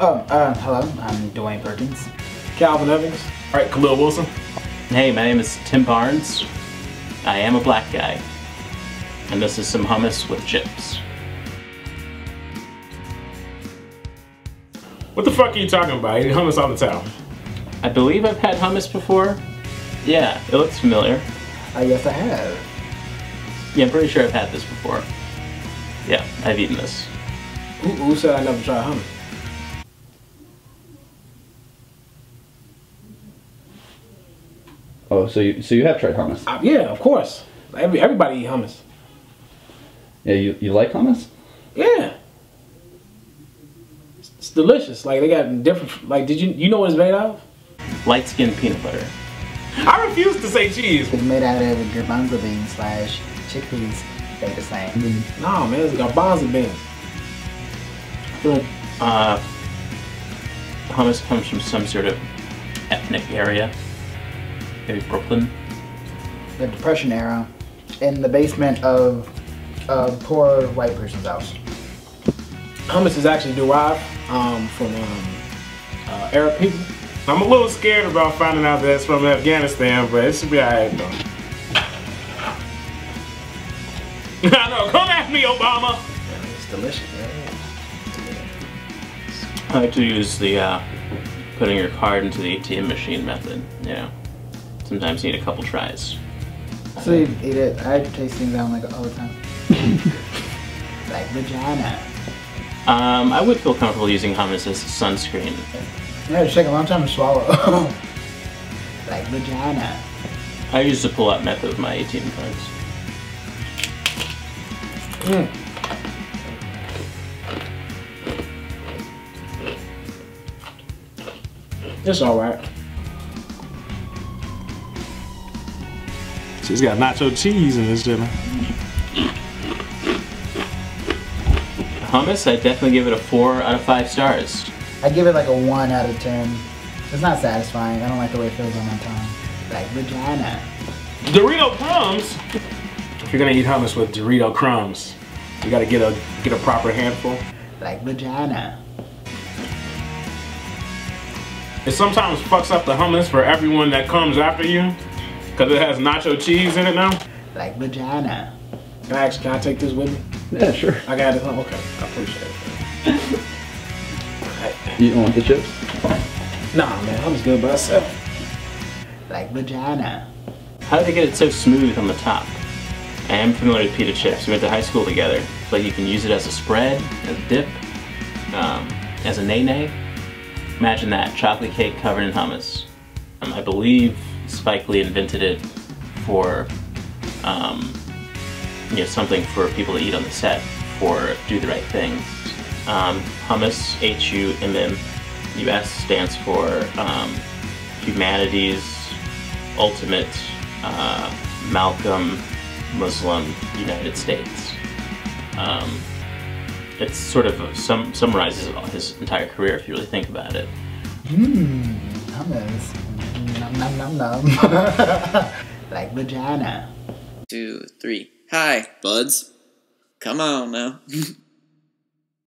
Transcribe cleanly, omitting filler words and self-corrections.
Hello, I'm Dwayne Perkins. Calvin Evans. All right, Kahlil Wilson. Hey, my name is Tim Barnes. I am a black guy. And this is some hummus with chips. What the fuck are you talking about? You eat hummus all the time. I believe I've had hummus before. Yeah, it looks familiar. I guess I have. Yeah, I'm pretty sure I've had this before. Yeah, I've eaten this. Who said I never tried hummus? Oh, so you have tried hummus? Yeah, of course. Everybody eat hummus. Yeah, you like hummus? Yeah. It's delicious. Like, they got different, like, you know what it's made out of? Light-skinned peanut butter. I refuse to say cheese. It's made out of garbanzo beans / chickpeas. They're the same. Mm-hmm. No, man, it's garbanzo beans. I feel like hummus comes from some sort of ethnic area. Maybe Brooklyn. The Depression era, in the basement of a poor white person's house. Hummus is actually derived from Arab people. I'm a little scared about finding out that it's from Afghanistan, but it should be alright though. I know, come at me, Obama! It's delicious, man. I like to use the putting your card into the ATM machine method, you know. Sometimes you need a couple tries. So you eat it. I taste things down like all the time. Like vagina. I would feel comfortable using hummus as sunscreen. Yeah, it's taking a long time to swallow. Like vagina. I use the pull-out method with my ATM cards. Mm. It's alright. She's got nacho cheese in this dinner. Hummus, I definitely give it a 4 out of 5 stars. I give it like a 1 out of 10. It's not satisfying. I don't like the way it feels on my tongue. Like vagina. Dorito crumbs. If you're gonna eat hummus with Dorito crumbs, you gotta get a proper handful. Like vagina. It sometimes fucks up the hummus for everyone that comes after you. Because it has nacho cheese in it now? Like vagina. Can I take this with me? Yeah, sure. I got it. Oh, okay. I appreciate it. Right. You don't want the chips? Nah, man. I'm just good by myself. Like vagina. How did they get it so smooth on the top? I am familiar with pita chips. We went to high school together. Like, you can use it as a spread, as a dip, as a nay-nay. Imagine that. Chocolate cake covered in hummus. I believe Spike Lee invented it for, you know, something for people to eat on the set for Do the Right Thing. Hummus, HUMMUS, stands for Humanity's Ultimate Malcolm Muslim United States. It sort of summarizes his entire career if you really think about it. Mmm, hummus. Nom, nom, nom. Like vagina. 2, 3. Hi, buds. Come on now.